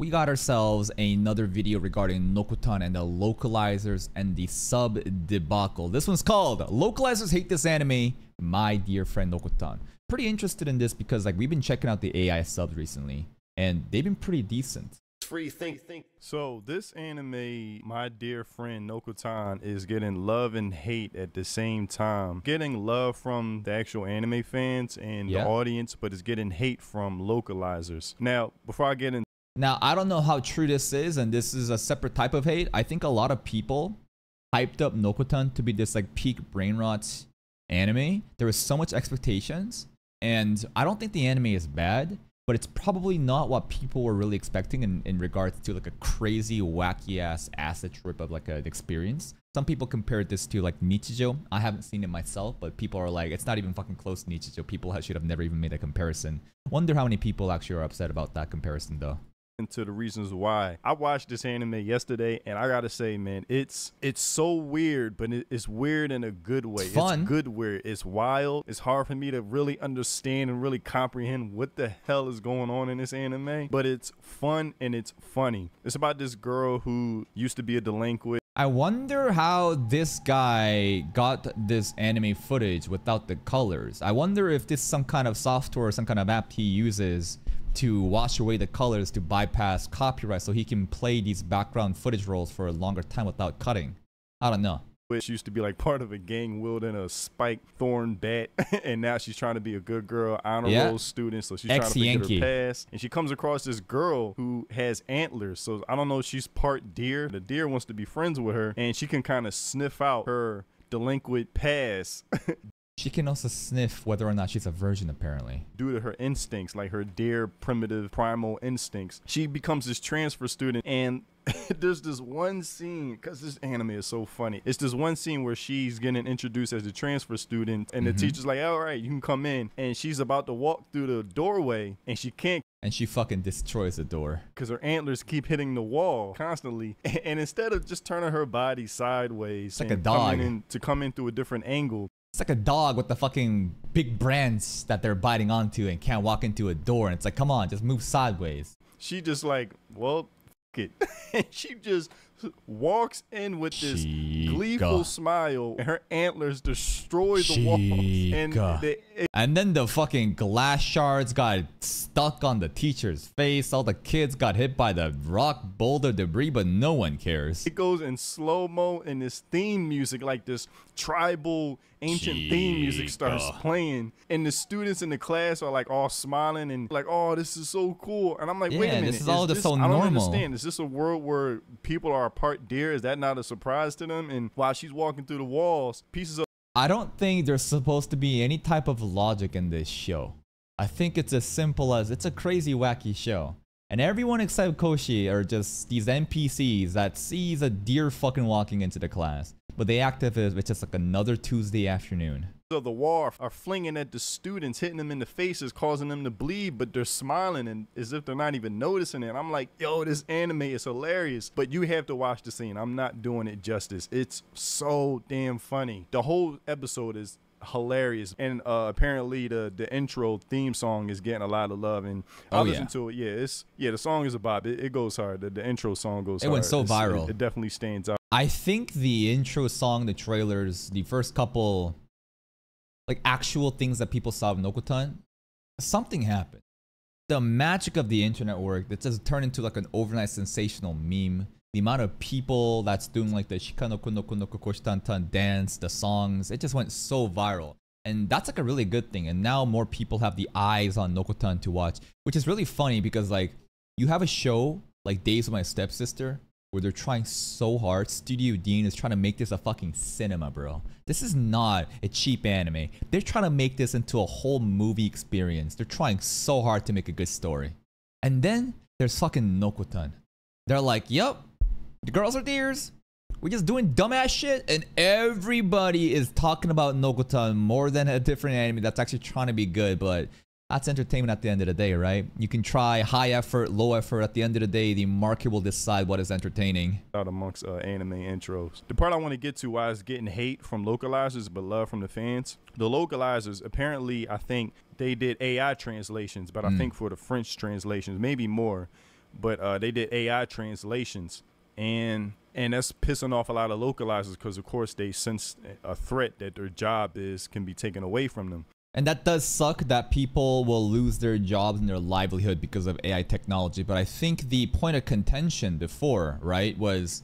we got ourselves another video regarding Nokotan and the localizers and the sub debacle. This one's called Localizers Hate This Anime, My Dear Friend Nokotan. Pretty interested in this because like we've been checking out the AI subs recently and they've been pretty decent. So this anime, My Dear Friend Nokotan, is getting love and hate at the same time. Getting love from the actual anime fans and the audience, but it's getting hate from localizers. Now, before I get in... Now, I don't know how true this is, and this is a separate type of hate. I think a lot of people hyped up Nokotan to be this like peak brain rot anime. There was so much expectations, and I don't think the anime is bad, but it's probably not what people were really expecting in regards to like a crazy, wacky-ass acid trip of like an experience. Some people compared this to like Nichijou. I haven't seen it myself, but people are like, it's not even fucking close to Nichijou. People should have never even made a comparison. Wonder how many people actually are upset about that comparison though. Into the reasons why. I watched this anime yesterday and I gotta say, man, it's so weird, but it's weird in a good way. It's fun. It's good weird. It's wild. It's hard for me to really understand and really comprehend what the hell is going on in this anime, but it's fun and it's funny. It's about this girl who used to be a delinquent. I wonder how this guy got this anime footage without the colors. I wonder if this is some kind of software or some kind of app he uses to wash away the colors to bypass copyright so he can play these background footage rolls for a longer time without cutting. I don't know. Which used to be like part of a gang wielding a spike thorn bat, and now she's trying to be a good girl, honor roll student, so she's trying to get her past. And she comes across this girl who has antlers, so I don't know, she's part deer. The deer wants to be friends with her, and she can kind of sniff out her delinquent past. She can also sniff whether or not she's a virgin, apparently. Due to her instincts, like her dear, primitive, primal instincts, she becomes this transfer student, and there's this one scene, because this anime is so funny. It's this one scene where she's getting introduced as a transfer student, and the teacher's like, all right, you can come in. And she's about to walk through the doorway, and she can't. And she fucking destroys the door. Because her antlers keep hitting the wall constantly. And instead of just turning her body sideways, it's like a dog. To come in through a different angle. It's like a dog with the fucking big brands that they're biting onto and can't walk into a door. And it's like, come on, just move sideways. She just like, well, f*** it. She just walks in with this gleeful smile. And her antlers destroy the wall. And then the fucking glass shards got stuck on the teacher's face. All the kids got hit by the rock, boulder, debris, but no one cares. It goes in slow-mo and this theme music, like this tribal... ancient theme music starts playing, and the students in the class are like all smiling and like, oh, this is so cool. And I'm like, wait a minute, this is all just so normal. I don't understand. Is this a world where people are part deer? Is that not a surprise to them? And while she's walking through the walls, pieces of... I don't think there's supposed to be any type of logic in this show. I think it's as simple as it's a crazy, wacky show. And everyone except Koshi are just these NPCs that sees a deer fucking walking into the class. But they act as if it's just like another Tuesday afternoon. So the wall are flinging at the students, hitting them in the faces, causing them to bleed, but they're smiling and as if they're not even noticing it. I'm like, yo, this anime is hilarious, but you have to watch the scene. I'm not doing it justice. It's so damn funny. The whole episode is hilarious, and apparently the intro theme song is getting a lot of love, and I listen to it. The song is a bop. It goes hard. The intro song goes hard. It went so viral. It definitely stands out. I think the intro song, the trailers, the first couple like actual things that people saw of Nokotan, something happened. The magic of the internet worked. It just turned into like an overnight sensational meme. The amount of people that's doing like the Shikanoko Noko Noko Koshitantan dance, the songs, it just went so viral. And that's like a really good thing. And now more people have the eyes on Nokotan to watch, which is really funny because like you have a show like Days of My Stepsister where they're trying so hard. Studio Deen is trying to make this a fucking cinema, bro. This is not a cheap anime. They're trying to make this into a whole movie experience. They're trying so hard to make a good story. And then there's fucking Nokotan. They're like, yup. The girls are deers. We're just doing dumbass shit, and everybody is talking about Nokotan more than a different anime that's actually trying to be good, but that's entertainment at the end of the day, right? You can try high effort, low effort. At the end of the day, the market will decide what is entertaining. Out amongst anime intros. The part I want to get to why it's getting hate from localizers but love from the fans. The localizers, apparently, I think they did AI translations, but I think for the French translations, maybe more. but they did AI translations, and that's pissing off a lot of localizers because, of course, they sense a threat that their job can be taken away from them. And that does suck that people will lose their jobs and their livelihood because of AI technology. But I think the point of contention before, right, was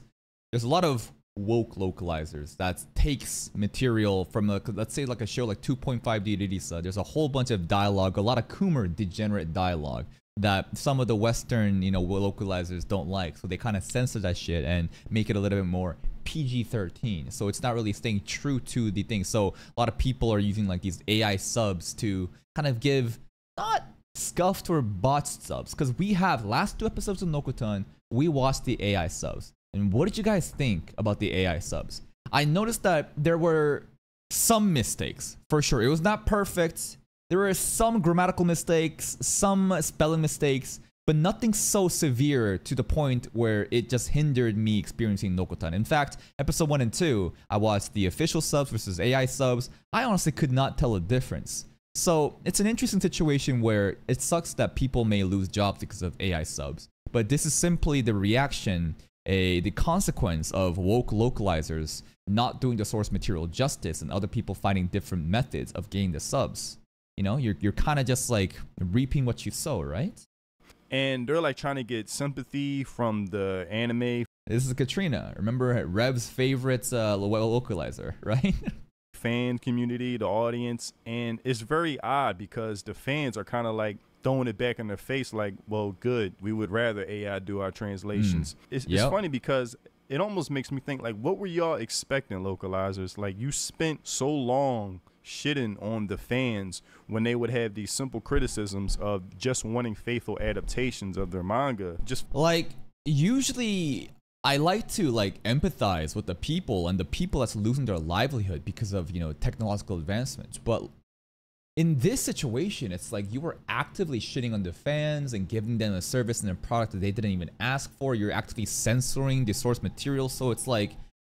there's a lot of woke localizers that takes material from, let's say, like a show like 2.5D Ririsa. There's a whole bunch of dialogue, a lot of Kumar degenerate dialogue that some of the Western, you know, localizers don't like. So they kind of censor that shit and make it a little bit more PG-13. So it's not really staying true to the thing. So a lot of people are using like these AI subs to kind of give not scuffed or botched subs. Because we have last two episodes of Nokotan, we watched the AI subs. And what did you guys think about the AI subs? I noticed that there were some mistakes, for sure. It was not perfect. There were some grammatical mistakes, some spelling mistakes, but nothing so severe to the point where it just hindered me experiencing Nokotan. In fact, episode 1 and 2, I watched the official subs versus AI subs. I honestly could not tell a difference. So it's an interesting situation where it sucks that people may lose jobs because of AI subs. But this is simply the reaction, the consequence of woke localizers not doing the source material justice and other people finding different methods of getting the subs. You know, you're kind of just like reaping what you sow, right? And they're like trying to get sympathy from the anime. This is Katrina. Remember Rev's favorite localizer, right? Fan community, the audience. And it's very odd because the fans are kind of like throwing it back in their face like, well, good. We would rather AI do our translations. It's funny because it almost makes me think, like, what were y'all expecting, localizers? Like, you spent so long shitting on the fans when they would have these simple criticisms of just wanting faithful adaptations of their manga. Just like, usually I like to like empathize with the people and the people that's losing their livelihood because of, you know, technological advancements, but in this situation it's like you were actively shitting on the fans and giving them a service and a product that they didn't even ask for. You're actively censoring the source material, so it's like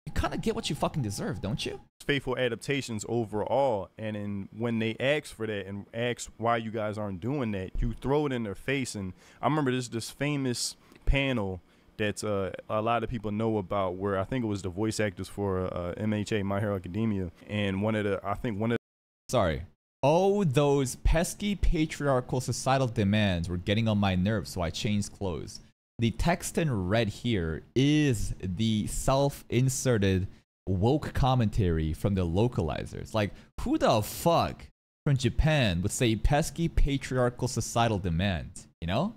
you kind of get what you fucking deserve, don't you? Faithful adaptations overall, and then when they ask for that and ask why you guys aren't doing that, you throw it in their face. And I remember this famous panel that a lot of people know about, where I think it was the voice actors for MHA, My Hero Academia, and those pesky patriarchal societal demands were getting on my nerves, so I changed clothes. The text in red here is the self-inserted woke commentary from the localizers. Like, who the fuck from Japan would say pesky patriarchal societal demand, you know?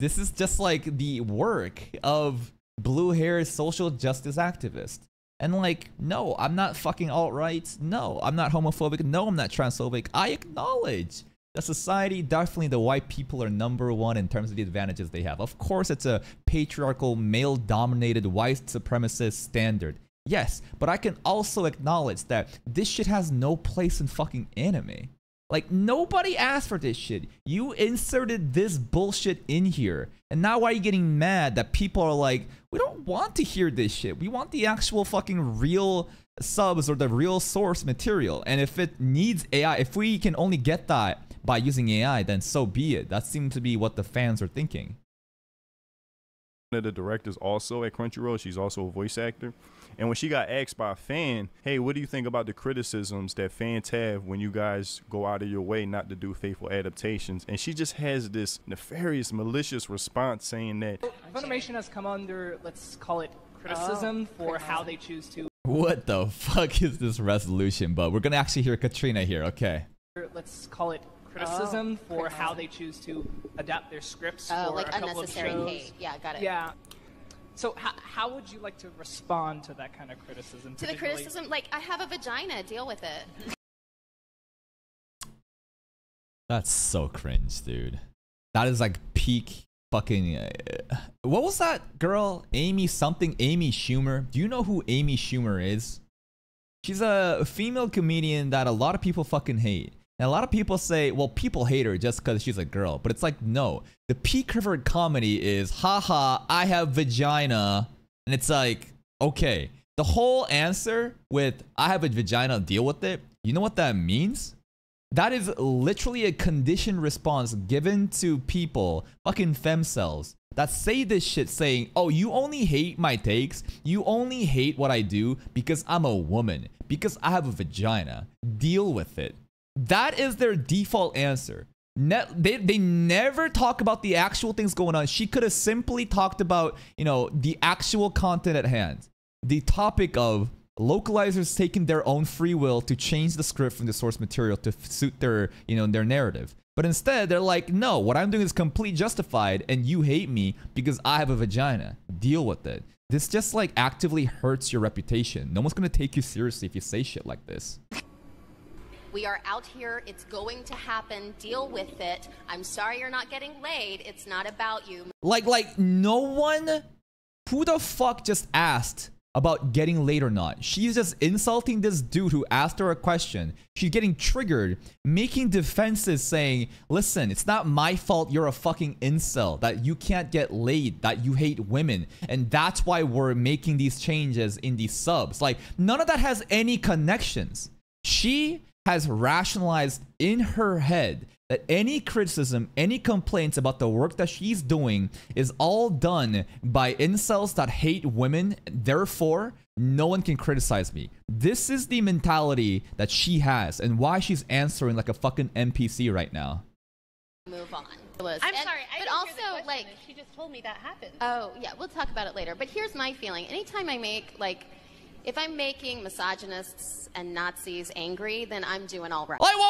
This is just like the work of blue-haired social justice activists. And like, no, I'm not fucking alt-right. No, I'm not homophobic. No, I'm not transphobic. I acknowledge the society, definitely the white people are number one in terms of the advantages they have. Of course, it's a patriarchal, male-dominated, white supremacist standard. Yes, but I can also acknowledge that this shit has no place in fucking anime. Like, nobody asked for this shit. You inserted this bullshit in here. And now why are you getting mad that people are like, we don't want to hear this shit. We want the actual fucking real subs or the real source material. And if it needs AI, if we can only get that by using AI, then so be it. That seemed to be what the fans are thinking. One of the directors also at Crunchyroll, she's also a voice actor. And when she got asked by a fan, hey, what do you think about the criticisms that fans have when you guys go out of your way not to do faithful adaptations? And she just has this nefarious, malicious response saying that Funimation has come under, let's call it, criticism for how they choose to. What the fuck is this resolution? But we're going to actually hear Katrina here, okay? Let's call it criticism for how they choose to adapt their scripts for like a couple of shows. Like unnecessary hate. Yeah, got it. Yeah. So how would you like to respond to that kind of criticism? To the criticism? Like, I have a vagina. Deal with it. That's so cringe, dude. That is like peak fucking... what was that girl? Amy something? Amy Schumer? Do you know who Amy Schumer is? She's a female comedian that a lot of people fucking hate. And a lot of people say, well, people hate her just because she's a girl. But it's like, no. The peak of her comedy is, haha, I have vagina. And it's like, okay. The whole answer with, I have a vagina, deal with it. You know what that means? That is literally a conditioned response given to people, fucking femcells, that say this shit saying, oh, you only hate my takes, you only hate what I do because I'm a woman, because I have a vagina, deal with it. That is their default answer. They never talk about the actual things going on. She could have simply talked about, you know, the actual content at hand. The topic of localizers taking their own free will to change the script from the source material to suit their, you know, their narrative. But instead, they're like, no, what I'm doing is completely justified and you hate me because I have a vagina. Deal with it. This just like actively hurts your reputation. No one's gonna take you seriously if you say shit like this. We are out here. It's going to happen. Deal with it. I'm sorry you're not getting laid. It's not about you. Like no one who the fuck just asked about getting laid or not. She's just insulting this dude who asked her a question. She's getting triggered, making defenses saying, listen, it's not my fault you're a fucking incel, that you can't get laid, that you hate women, and that's why we're making these changes in these subs. Like, none of that has any connections. She has rationalized in her head that any criticism, any complaints about the work that she's doing is all done by incels that hate women, therefore no one can criticize me. This is the mentality that she has and why she's answering like a fucking NPC right now. Move on. I'm sorry, I didn't hear the question. Like, she just told me that happened. Oh yeah, we'll talk about it later, but here's my feeling. Anytime I make like, if I'm making misogynists and Nazis angry, then I'm doing all right. Like, whoa.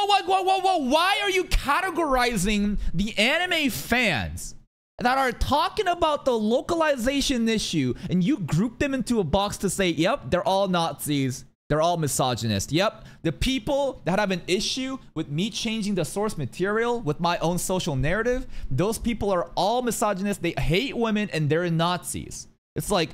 Why are you categorizing the anime fans that are talking about the localization issue and you group them into a box to say, yep, they're all Nazis, they're all misogynist. Yep, the people that have an issue with me changing the source material with my own social narrative, those people are all misogynist, they hate women, and they're Nazis. It's like,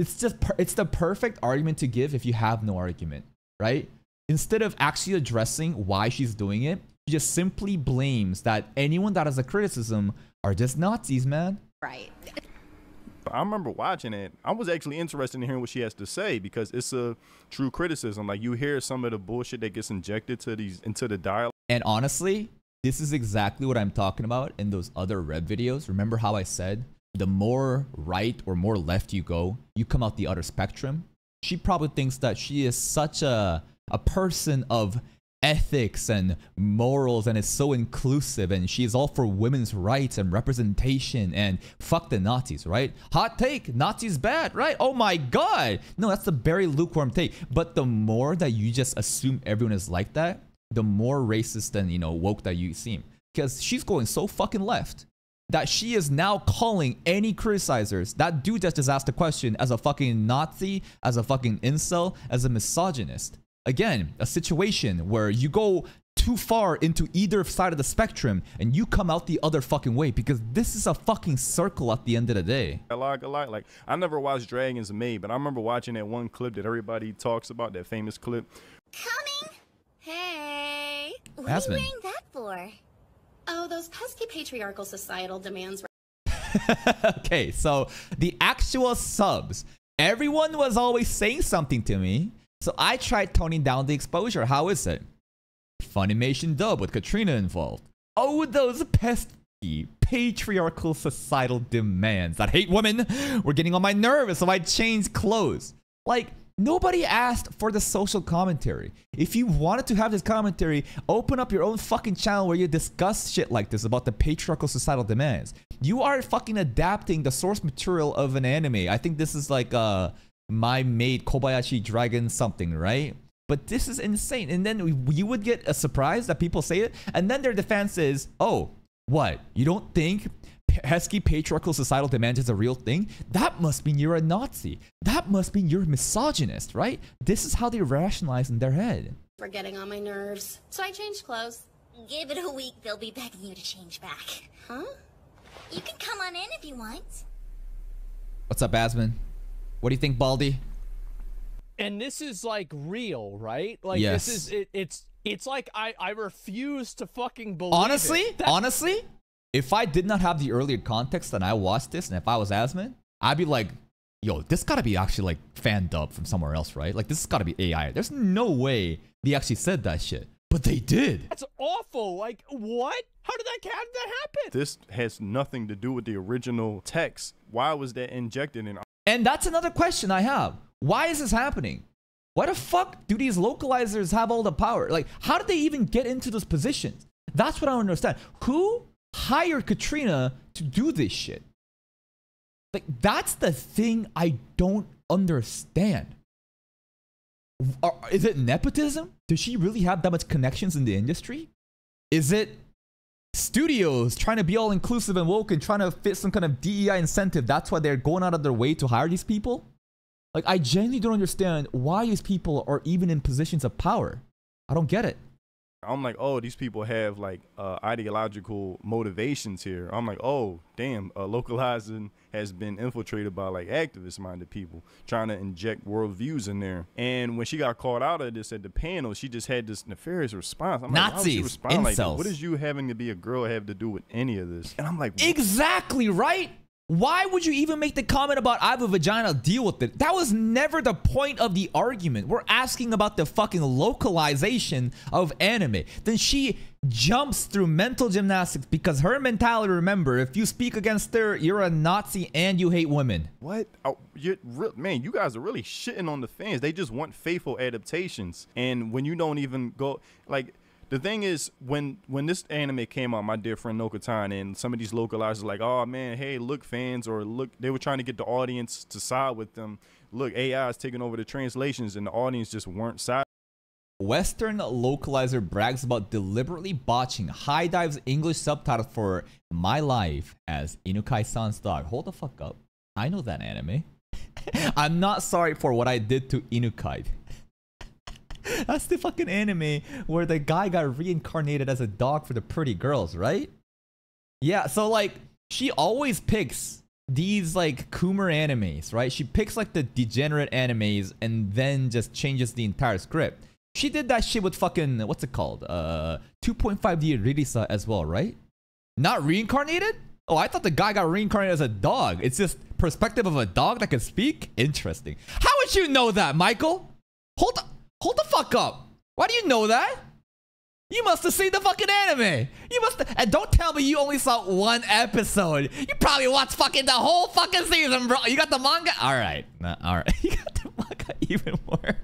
it's the perfect argument to give if you have no argument, right? Instead of actually addressing why she's doing it, she just simply blames that anyone that has a criticism are just Nazis, man. Right. I remember watching it. I was actually interested in hearing what she has to say because it's a true criticism. Like, you hear some of the bullshit that gets injected to these into the dialogue. And honestly, this is exactly what I'm talking about in those other Reb videos. Remember how I said, the more right or more left you go, you come out the other spectrum. She probably thinks that she is such a person of ethics and morals and is so inclusive and she's all for women's rights and representation and fuck the Nazis, right? Hot take, Nazis bad, right? Oh my God. No, that's the very lukewarm take. But the more that you just assume everyone is like that, the more racist and, you know, woke that you seem. Because she's going so fucking left that she is now calling any criticizers, that dude that just asked the question, as a fucking Nazi, as a fucking incel, as a misogynist. Again, a situation where you go too far into either side of the spectrum and you come out the other fucking way, because this is a fucking circle at the end of the day. A lot. Like, I never watched Dragon's Maid, but I remember watching that one clip that everybody talks about, that famous clip. Coming! Hey! What are you wearing that for? Oh, those pesky patriarchal societal demands. Okay, so the actual subs. Everyone was always saying something to me, so I tried toning down the exposure. How is it? Funimation dub with Katrina involved. Oh, those pesky patriarchal societal demands that hate women were getting on my nerves, so I changed clothes. Like, nobody asked for the social commentary. If you wanted to have this commentary, open up your own fucking channel where you discuss shit like this about the patriarchal societal demands. You are fucking adapting the source material of an anime. I think this is like My Maid Kobayashi Dragon something, right? But this is insane. And then you would get a surprise that people say it. And then their defense is, oh, what? You don't think pesky patriarchal societal demand is a real thing? That must mean you're a Nazi. That must mean you're a misogynist, right? This is how they rationalize in their head. We're getting on my nerves, so I changed clothes. Give it a week, they'll be begging you to change back. Huh? You can come on in if you want. What's up, Asman? What do you think, Baldy? And this is like real, right? Like, yes. This is it's like I refuse to fucking believe. Honestly. If I did not have the earlier context and I watched this, and if I was Asman, I'd be like, yo, this gotta be actually like fan dub from somewhere else, right? Like, this has gotta be AI. There's no way they actually said that shit. But they did. That's awful. Like, what? How did that happen? This has nothing to do with the original text. Why was that injected in? And that's another question I have. Why is this happening? Why the fuck do these localizers have all the power? Like, how did they even get into those positions? That's what I don't understand. Who hired Katrina to do this shit? Like, that's the thing I don't understand. Is it nepotism? Does she really have that much connections in the industry? Is it studios trying to be all inclusive and woke and trying to fit some kind of DEI incentive? That's why they're going out of their way to hire these people? Like, I genuinely don't understand why these people are even in positions of power. I don't get it. I'm like, oh, these people have like ideological motivations here. I'm like, oh, damn, localizing has been infiltrated by like activist-minded people trying to inject worldviews in there. And when she got called out of this at the panel, she just had this nefarious response. I'm like, Nazis, incels. Like, what is you having to be a girl have to do with any of this? And I'm like, what? Exactly right. Why would you even make the comment about I have a vagina, deal with it? That was never the point of the argument. We're asking about the fucking localization of anime. Then she jumps through mental gymnastics because her mentality, remember, if you speak against her, you're a Nazi and you hate women. What? Oh, man, you guys are really shitting on the fans. They just want faithful adaptations. And when you don't even go, like... The thing is, when this anime came out, my dear friend Nokotan and some of these localizers like, oh man, hey, look, fans, or look, they were trying to get the audience to side with them. Look, AI is taking over the translations, and the audience just weren't side. Western localizer brags about deliberately botching High Dive's English subtitle for My Life as Inukai-san's Dog. Hold the fuck up. I know that anime. I'm not sorry for what I did to Inukai. That's the fucking anime where the guy got reincarnated as a dog for the pretty girls, right? Yeah, so like, she always picks these like Coomer animes, right? She picks like the degenerate animes and then just changes the entire script. She did that shit with fucking, what's it called? 2.5D Ririsa as well, right? Not reincarnated? Oh, I thought the guy got reincarnated as a dog. It's just perspective of a dog that can speak? Interesting. How would you know that, Michael? Hold on. Hold the fuck up! Why do you know that? You must have seen the fucking anime! You must have- And don't tell me you only saw one episode! You probably watched fucking the whole fucking season, bro! You got the manga? Alright. Nah, alright. You got the manga even more.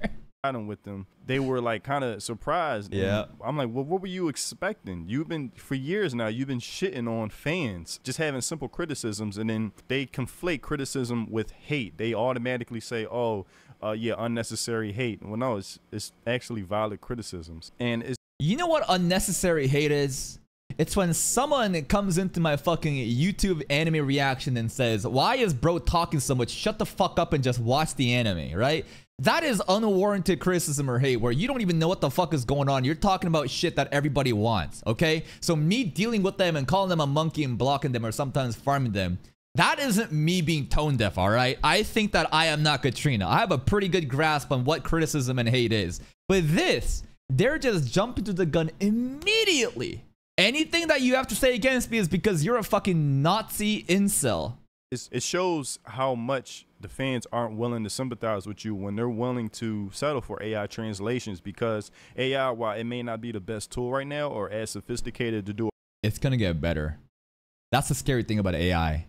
With them, they were like kind of surprised. Yeah, I'm like, well, what were you expecting? You've been, for years now, you've been shitting on fans, just having simple criticisms, and then they conflate criticism with hate. They automatically say, oh, yeah, unnecessary hate. Well, no, it's actually valid criticisms. And it's, you know what unnecessary hate is? It's when someone comes into my fucking YouTube anime reaction and says, why is bro talking so much? Shut the fuck up and just watch the anime, right? That is unwarranted criticism or hate, where you don't even know what the fuck is going on. You're talking about shit that everybody wants, okay? So me dealing with them and calling them a monkey and blocking them or sometimes farming them, that isn't me being tone deaf, all right? I think that I am not Katrina. I have a pretty good grasp on what criticism and hate is. But this, they're just jumping to the gun immediately. Anything that you have to say against me is because you're a fucking Nazi incel. It shows how much the fans aren't willing to sympathize with you when they're willing to settle for AI translations, because AI, while it may not be the best tool right now or as sophisticated to do it, it's gonna get better. That's the scary thing about AI.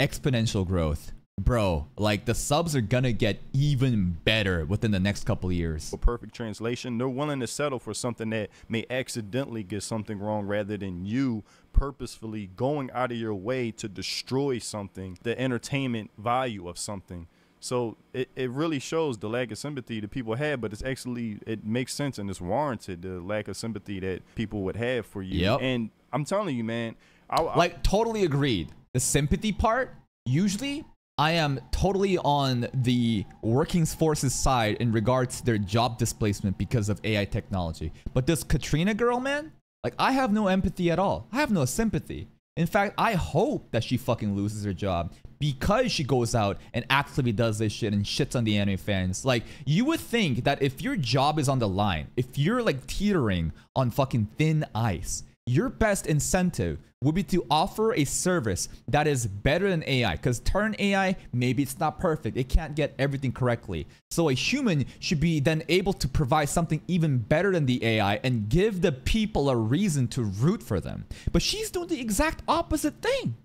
Exponential growth. Bro, like the subs are gonna get even better within the next couple of years. A perfect translation, they're willing to settle for something that may accidentally get something wrong rather than you purposefully going out of your way to destroy something, the entertainment value of something. So it really shows the lack of sympathy that people have, but it's actually, it makes sense and it's warranted, the lack of sympathy that people would have for you. Yep. And I'm telling you, man, I totally agreed. The sympathy part, usually I am totally on the working forces side in regards to their job displacement because of AI technology. But this Katrina girl, man, like, I have no empathy at all. I have no sympathy. In fact, I hope that she fucking loses her job because she goes out and actively does this shit and shits on the anime fans. Like, you would think that if your job is on the line, if you're like teetering on fucking thin ice, your best incentive would be to offer a service that is better than AI, because turn AI, maybe it's not perfect, it can't get everything correctly. So a human should be then able to provide something even better than the AI and give the people a reason to root for them. But she's doing the exact opposite thing.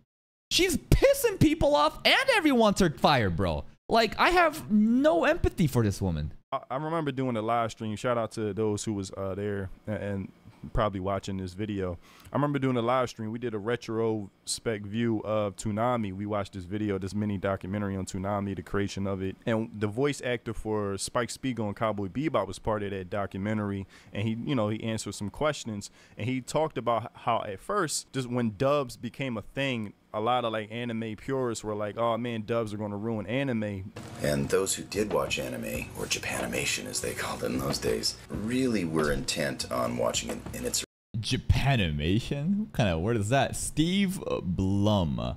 She's pissing people off and everyone's her fire, bro. Like, I have no empathy for this woman. I remember doing a live stream. Shout out to those who was there and probably watching this video. I remember doing a live stream. We did a retrospect view of Toonami. We watched this video, this mini documentary on Toonami, the creation of it. And the voice actor for Spike Spiegel and Cowboy Bebop was part of that documentary. And he, you know, he answered some questions. And he talked about how at first, just when dubs became a thing, a lot of like anime purists were like, oh man, dubs are gonna ruin anime. And those who did watch anime, or Japanimation as they called it in those days, really were intent on watching it in its... Japanimation? What kind of word is that? Steve Blum,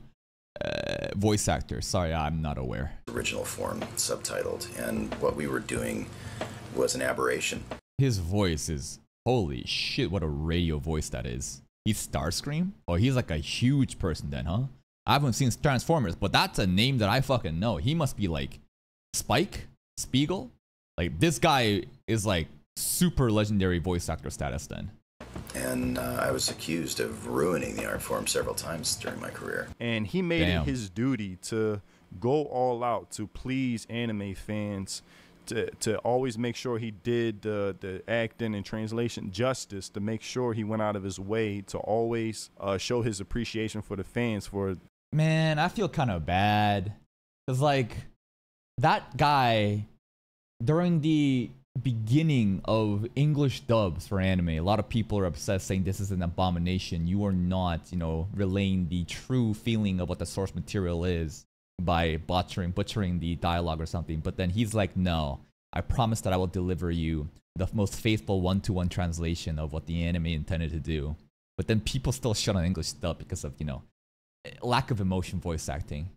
voice actor. Sorry, I'm not aware. Original form, subtitled, and what we were doing was an aberration. His voice is, holy shit, what a radio voice that is. He's Starscream? Oh, he's like a huge person then, huh? I haven't seen Transformers, but that's a name that I fucking know. He must be like Spike Spiegel? Like, this guy is like super legendary voice actor status then. And I was accused of ruining the art form several times during my career. And he made it his duty to go all out to please anime fans. To always make sure he did the acting and translation justice, to make sure he went out of his way to always show his appreciation for the fans. For man, I feel kind of bad, because like that guy during the beginning of English dubs for anime, a lot of people are obsessed, saying this is an abomination, you are not, you know, relaying the true feeling of what the source material is by butchering the dialogue or something. But then he's like, no, I promise that I will deliver you the most faithful one-to-one translation of what the anime intended to do. But then people still shut on English dub because of, you know, lack of emotion voice acting.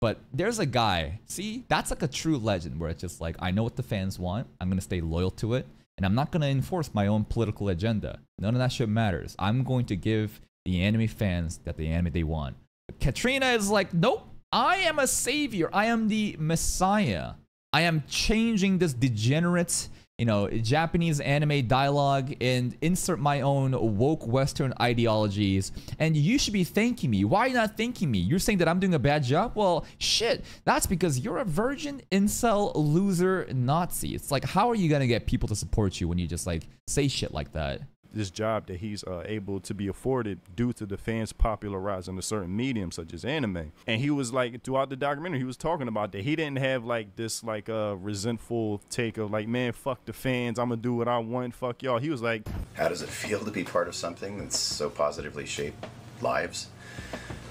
But there's a guy, see, that's like a true legend, where it's just like, I know what the fans want, I'm gonna stay loyal to it, and I'm not gonna enforce my own political agenda. None of that shit matters. I'm going to give the anime fans that the anime they want. But Katrina is like, nope, I am a savior. I am the messiah. I am changing this degenerate, you know, Japanese anime dialogue and insert my own woke Western ideologies. And you should be thanking me. Why are you not thanking me? You're saying that I'm doing a bad job? Well, shit, that's because you're a virgin, incel, loser, Nazi. It's like, how are you going to get people to support you when you just like say shit like that? This job that he's able to be afforded due to the fans popularizing a certain medium such as anime. And he was like, throughout the documentary, he was talking about that he didn't have like this like resentful take of like, man, fuck the fans, I'm gonna do what I want, fuck y'all. He was like, how does it feel to be part of something that's so positively shaped lives?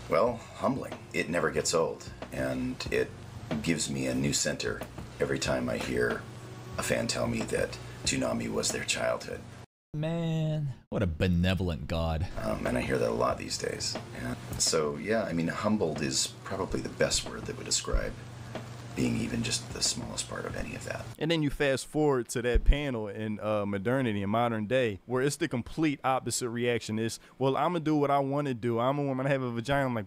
Well, humbling. It never gets old, and it gives me a new center every time I hear a fan tell me that Toonami was their childhood. Man, what a benevolent god. And I hear that a lot these days. Yeah. So yeah, I mean, humbled is probably the best word that would describe being even just the smallest part of any of that. And then you fast forward to that panel in modernity, in modern day, where it's the complete opposite reaction. Is, well, I'm gonna do what I want to do. I'm a woman, I have a vagina. I'm like,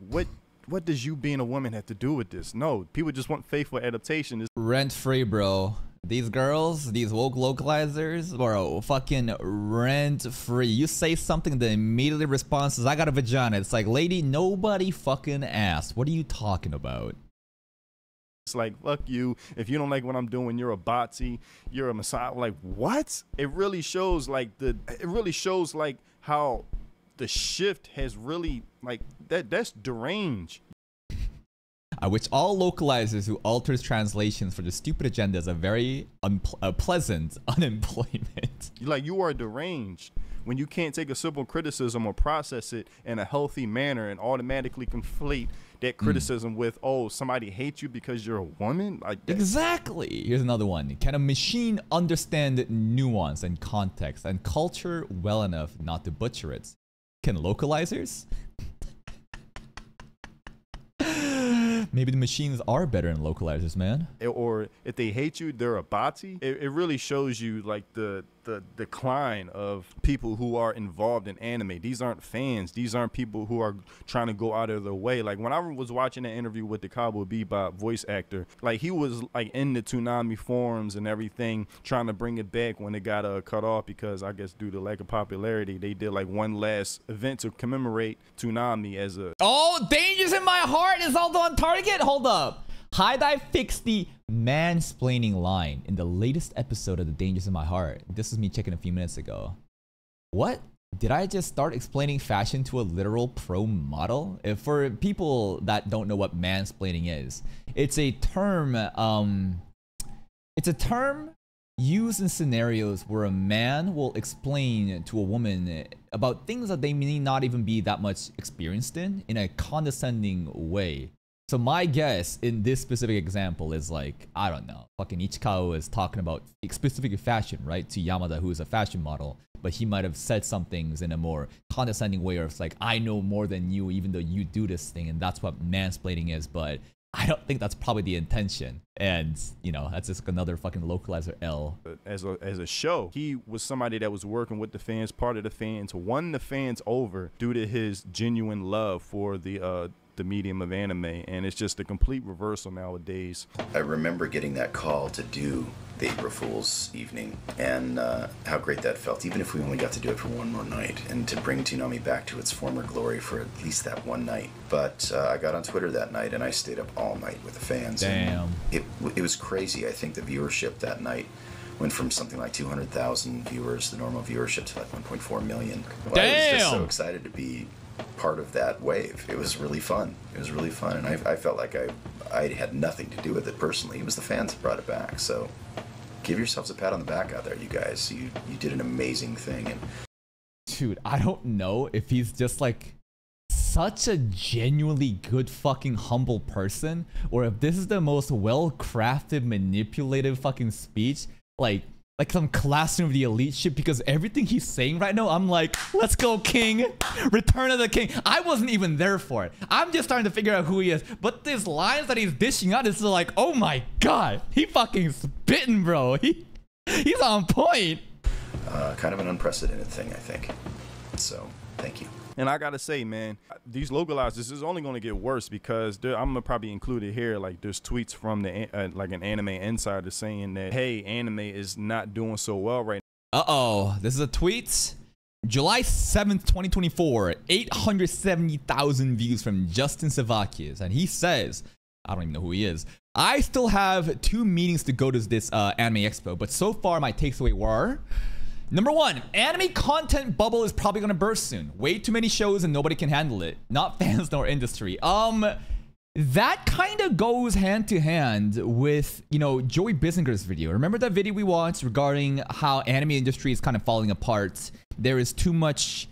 what does you being a woman have to do with this? No, people just want faithful adaptation. Rent free, bro. These girls, these woke localizers, bro, fucking rent-free. You say something, the immediate response is, I got a vagina. It's like, lady, nobody fucking asked. What are you talking about? It's like, fuck you. If you don't like what I'm doing, you're a botzy. You're a messiah. Like, what? It really shows, like, how the shift has really, like, that's deranged. I wish all localizers who alters translations for the stupid agendas are very pleasant unemployment. Like, you are deranged when you can't take a simple criticism or process it in a healthy manner and automatically conflate that criticism with, oh, somebody hates you because you're a woman? Like, exactly. Here's another one. Can a machine understand nuance and context and culture well enough not to butcher it? Can localizers? Maybe the machines are better than localizers, man. Or if they hate you, they're a botty. It really shows you like the the decline of people who are involved in anime. These aren't fans. These aren't people who are trying to go out of their way. Like, when I was watching an interview with the Cowboy Bebop voice actor, like, he was like in the Toonami forums and everything, trying to bring it back when it got cut off because, I guess, due to lack of popularity, they did like one last event to commemorate Toonami as a... Oh, Dangers in My Heart is also on Target? Hold up. Haidai fixed the mansplaining line in the latest episode of The Dangers in My Heart. This is me checking a few minutes ago. What? Did I just start explaining fashion to a literal pro model? For people that don't know what mansplaining is, it's a term, used in scenarios where a man will explain to a woman about things that they may not even be that much experienced in a condescending way. So my guess in this specific example is like, I don't know, fucking Ichikawa is talking about specific fashion, right, to Yamada, who is a fashion model, but he might have said some things in a more condescending way, or it's like, I know more than you, even though you do this thing, and that's what mansplaining is, but I don't think that's probably the intention. And, you know, that's just another fucking localizer L. As a show, he was somebody that was working with the fans, part of the fans, won the fans over due to his genuine love for the medium of anime, and it's just a complete reversal nowadays. I remember getting that call to do the April Fool's evening, and how great that felt, even if we only got to do it for one more night, and to bring Toonami back to its former glory for at least that one night. But I got on Twitter that night, and I stayed up all night with the fans. Damn. It was crazy. I think the viewership that night went from something like 200,000 viewers, the normal viewership, to like 1.4 million. Well, damn! I was just so excited to be part of that wave. It was really fun. It was really fun, and I felt like I had nothing to do with it personally. It was the fans that brought it back. So give yourselves a pat on the back out there, you guys. You did an amazing thing. And dude, I don't know if he's just like such a genuinely good fucking humble person, or if this is the most well-crafted manipulative fucking speech, like some Classroom of the Elite shit, because everything he's saying right now, I'm like, let's go King, Return of the King. I wasn't even there for it. I'm just starting to figure out who he is, but these lines that he's dishing out is like, oh my god, he fucking spitting, bro. He's on point. Kind of an unprecedented thing, I think. So, thank you. And I gotta say, man, these localizers is only gonna get worse, because I'm gonna probably include it here. Like, there's tweets from like an anime insider saying that, hey, anime is not doing so well right now. Uh-oh, this is a tweet. July 7th, 2024, 870,000 views from Justin Savakis. And he says, I don't even know who he is. I still have 2 meetings to go to this anime expo, but so far my takes away were... Number 1, anime content bubble is probably gonna burst soon. Way too many shows and nobody can handle it. Not fans nor industry. That kind of goes hand to hand with, you know, Joey Bisinger's video. Remember that video we watched regarding how anime industry is kind of falling apart? There is too much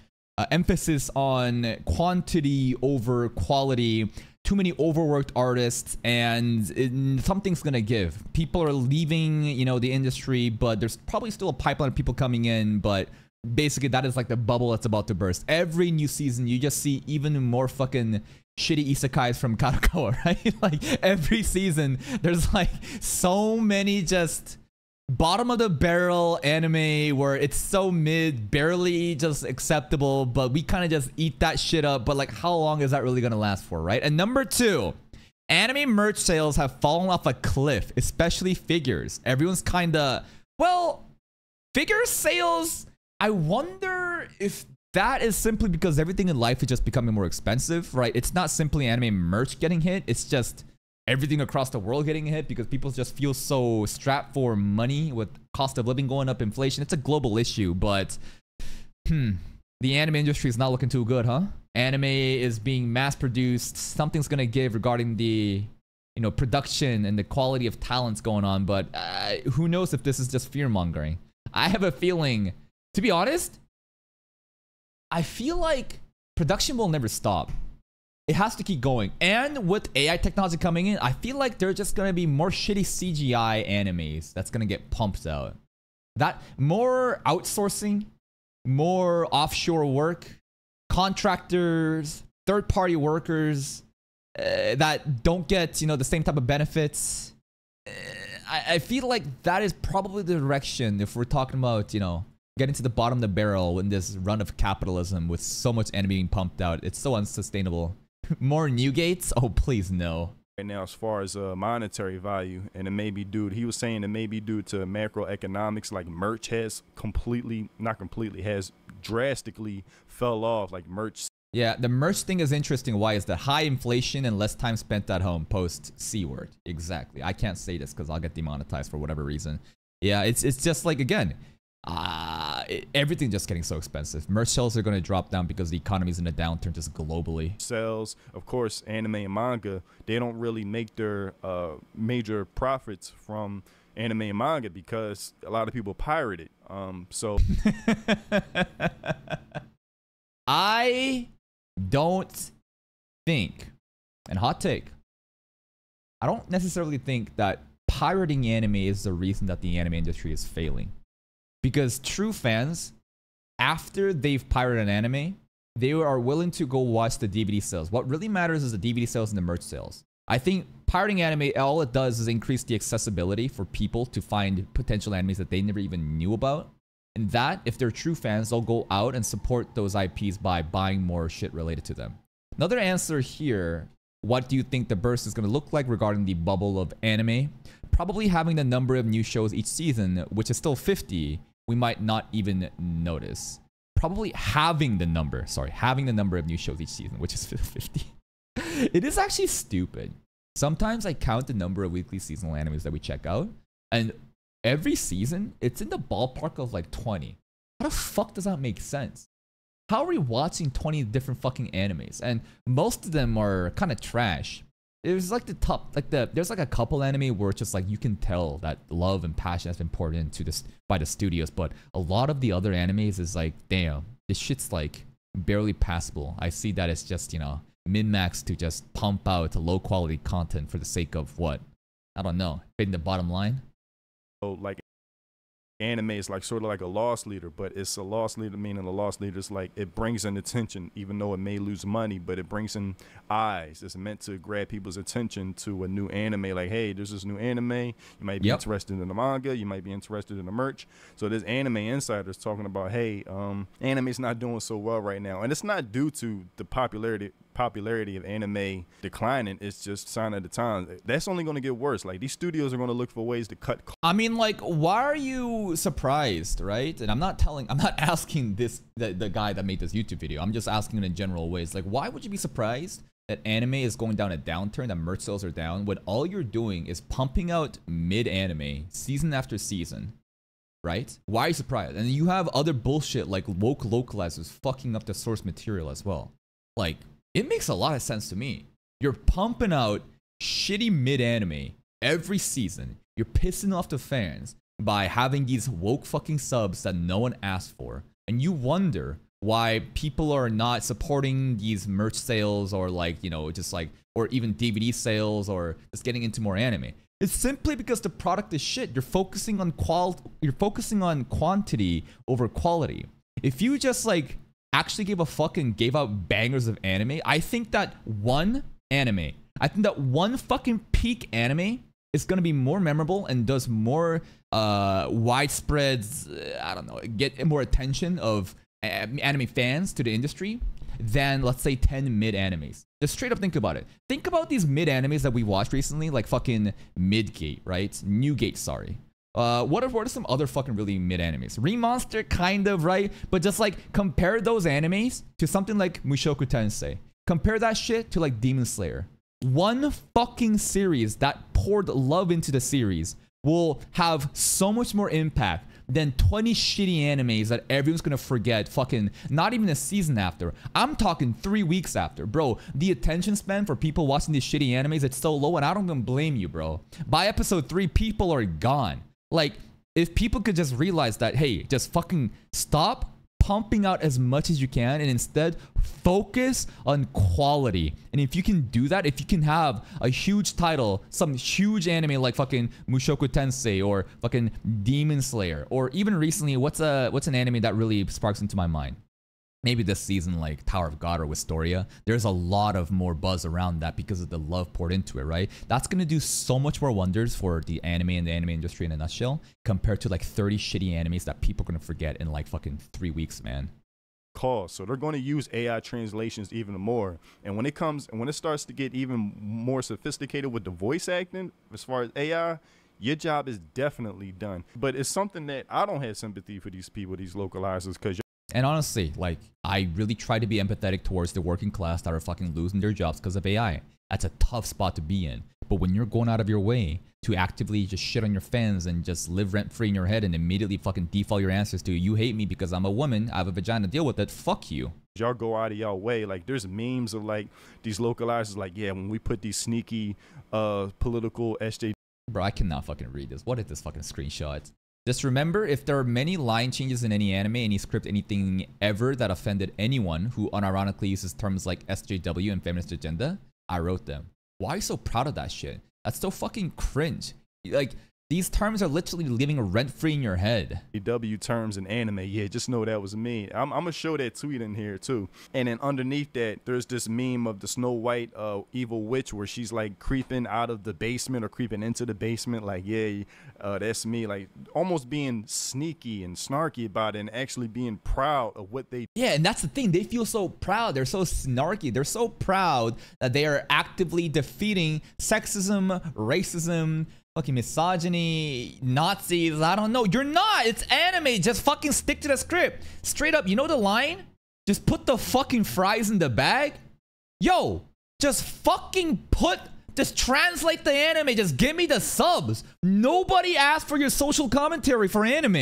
emphasis on quantity over quality. Too many overworked artists, and something's gonna give. People are leaving, you know, the industry, but there's probably still a pipeline of people coming in, but basically that is like the bubble that's about to burst. Every new season, you just see even more fucking shitty isekais from Kadokawa, right? Like, every season, there's like so many just bottom of the barrel anime where it's so mid, barely just acceptable, but we kind of just eat that shit up. But like, how long is that really gonna last for, right? And number 2, anime merch sales have fallen off a cliff, especially figures. Everyone's kind of, well, figure sales, I wonder if that is simply because everything in life is just becoming more expensive, right? It's not simply anime merch getting hit, it's just everything across the world getting hit, because people just feel so strapped for money with cost of living going up, inflation. It's a global issue, but the anime industry is not looking too good, huh? Anime is being mass produced. Something's gonna give regarding the, you know, production and the quality of talents going on, but who knows if this is just fear mongering. I have a feeling, to be honest, I feel like production will never stop. It has to keep going. And with AI technology coming in, I feel like there's just gonna be more shitty CGI animes that's gonna get pumped out. That more outsourcing, more offshore work, contractors, third-party workers that don't get, you know, the same type of benefits. I feel like that is probably the direction if we're talking about, you know, getting to the bottom of the barrel in this run of capitalism with so much anime being pumped out. It's so unsustainable. More Newgates? Oh, please, no. Right now, as far as monetary value, and it may be due, he was saying it may be due to macroeconomics, like merch has completely, not completely, has drastically fell off, like merch. Yeah, the merch thing is interesting. Why is the high inflation and less time spent at home post C-word? Exactly. I can't say this because I'll get demonetized for whatever reason. Yeah, it's just like, again, everything just getting so expensive. Merch sales are going to drop down because the economy's in a downturn just globally. Sales, of course, anime and manga, they don't really make their major profits from anime and manga because a lot of people pirate it. So I don't think, and hot take, I don't necessarily think that pirating anime is the reason that the anime industry is failing. Because true fans, after they've pirated an anime, they are willing to go watch the DVD sales. What really matters is the DVD sales and the merch sales. I think pirating anime, all it does is increase the accessibility for people to find potential animes that they never even knew about. And that, if they're true fans, they'll go out and support those IPs by buying more shit related to them. Another answer here, what do you think the burst is going to look like regarding the bubble of anime? Probably having the number of new shows each season, which is still 50, we might not even notice. Probably having the number, sorry, having the number of new shows each season, which is 50. It is actually stupid. Sometimes I count the number of weekly seasonal animes that we check out, and every season, it's in the ballpark of like 20. How the fuck does that make sense? How are we watching 20 different fucking animes? And most of them are kind of trash. There's like the top, like the, there's like a couple anime where it's just like you can tell that love and passion has been poured into this by the studios, but a lot of the other animes is like, damn, this shit's like barely passable. I see that it's just, you know, min-max to just pump out low quality content for the sake of what? I don't know, hitting the bottom line. So like anime is like sort of like a loss leader, but it's a loss leader, meaning the loss leader is like it brings in attention, even though it may lose money, but it brings in eyes. It's meant to grab people's attention to a new anime. Like, hey, there's this new anime. You might be interested in the manga. You might be interested in the merch. So this anime insider is talking about, hey, anime's not doing so well right now, and it's not due to the popularity of anime declining. It's just sign of the times. That's only going to get worse. Like, these studios are going to look for ways to cut. I mean, like, why are you surprised, right? And I'm not asking this the guy that made this YouTube video. I'm just asking him in general ways. Like, why would you be surprised that anime is going down a downturn, that merch sales are down, when all you're doing is pumping out mid anime season after season, right? Why are you surprised? And you have other bullshit like woke localizers fucking up the source material as well. Like, it makes a lot of sense to me. You're pumping out shitty mid-anime every season. You're pissing off the fans by having these woke fucking subs that no one asked for. And you wonder why people are not supporting these merch sales or like, you know, just like, or even DVD sales or just getting into more anime. It's simply because the product is shit. You're focusing on quantity over quality. If you just like actually gave a fuck and gave out bangers of anime, I think that one fucking peak anime is going to be more memorable and does more widespread, I don't know, get more attention of anime fans to the industry than, let's say, 10 mid-animes. Just straight up think about it. Think about these mid-animes that we watched recently, like fucking Midgate, right? Newgate, sorry. What are some other fucking really mid-animes? Remonster, kind of, right? But just like compare those animes to something like Mushoku Tensei. Compare that shit to like Demon Slayer. One fucking series that poured love into the series will have so much more impact than 20 shitty animes that everyone's gonna forget fucking not even a season after. I'm talking 3 weeks after. Bro, the attention span for people watching these shitty animes, it's so low, and I don't even blame you, bro. By episode 3, people are gone. Like, if people could just realize that, hey, just fucking stop pumping out as much as you can and instead focus on quality. And if you can do that, if you can have a huge title, some huge anime like fucking Mushoku Tensei or fucking Demon Slayer, or even recently, what's an anime that really sparks into my mind? maybe this season, like Tower of God or Wistoria, there's a lot of more buzz around that because of the love poured into it, right? That's going to do so much more wonders for the anime and the anime industry in a nutshell compared to like 30 shitty animes that people are going to forget in like fucking 3 weeks, man. So they're going to use AI translations even more. And when it comes, when it starts to get even more sophisticated with the voice acting, as far as AI, your job is definitely done. But it's something that I don't have sympathy for these people, these localizers, because. And honestly, like, I really try to be empathetic towards the working class that are fucking losing their jobs because of AI. That's a tough spot to be in. But when you're going out of your way to actively just shit on your fans and just live rent-free in your head and immediately fucking default your answers to, you hate me because I'm a woman, I have a vagina, deal with it, fuck you. Y'all go out of y'all way. Like, there's memes of, like, these localizers, like, yeah, when we put these sneaky political SJ... Bro, I cannot fucking read this. What is this fucking screenshot? Just remember, if there are many line changes in any anime, any script, anything ever that offended anyone who unironically uses terms like SJW and feminist agenda, I wrote them. Why are you so proud of that shit? That's so fucking cringe. Like, these terms are literally living rent-free in your head. SJW terms in anime, yeah, just know that was me. I'm gonna show that tweet in here, too. And then underneath that, there's this meme of the Snow White evil witch where she's, like, creeping out of the basement or creeping into the basement, like, yeah, that's me. Like, almost being sneaky and snarky about it and actually being proud of what they... Yeah, and that's the thing. They feel so proud. They're so snarky. They're so proud that they are actively defeating sexism, racism, fucking misogyny, Nazis, I don't know. You're not. It's anime. Just fucking stick to the script. Straight up, you know the line? Just put the fucking fries in the bag? Yo, just fucking put... Just translate the anime. Just give me the subs. Nobody asked for your social commentary for anime.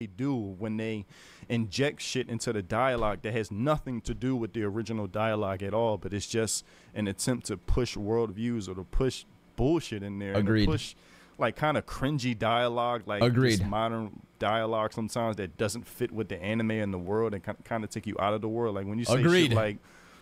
They do when they inject shit into the dialogue that has nothing to do with the original dialogue at all, but it's just an attempt to push worldviews or to push bullshit in there. Agreed. And push like kind of cringy dialogue, like agreed, modern dialogue sometimes that doesn't fit with the anime and the world and kind of take you out of the world. Like when you say shit like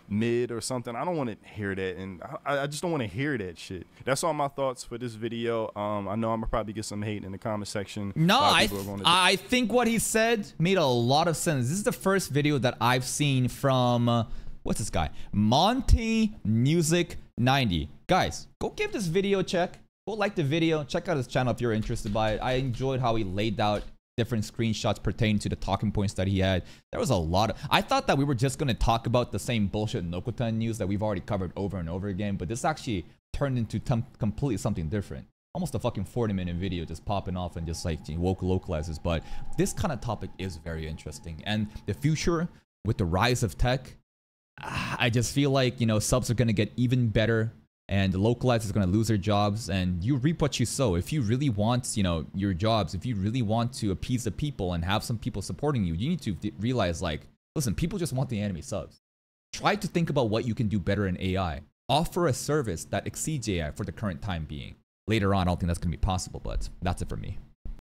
mid or something, I don't want to hear that, and I just don't want to hear that shit. That's all my thoughts for this video. I know I'm gonna probably get some hate in the comment section. No, I think what he said made a lot of sense. This is the first video that I've seen from what's this guy, MonteMusic 90. Guys, go give this video a check. Go like the video, check out his channel if you're interested by it. I enjoyed how he laid out different screenshots pertaining to the talking points that he had. There was a lot of... I thought that we were just going to talk about the same bullshit Nokotan news that we've already covered over and over again, but this actually turned into completely something different. Almost a fucking 40-minute video just popping off and just like woke localizers, but this kind of topic is very interesting. And the future with the rise of tech, I just feel like, you know, subs are going to get even better. And the localizers is going to lose their jobs, and you reap what you sow. If you really want, you know, your jobs, if you really want to appease the people and have some people supporting you, you need to realize, like, listen, people just want the anime subs. Try to think about what you can do better in AI. Offer a service that exceeds AI for the current time being. Later on, I don't think that's going to be possible, but that's it for me.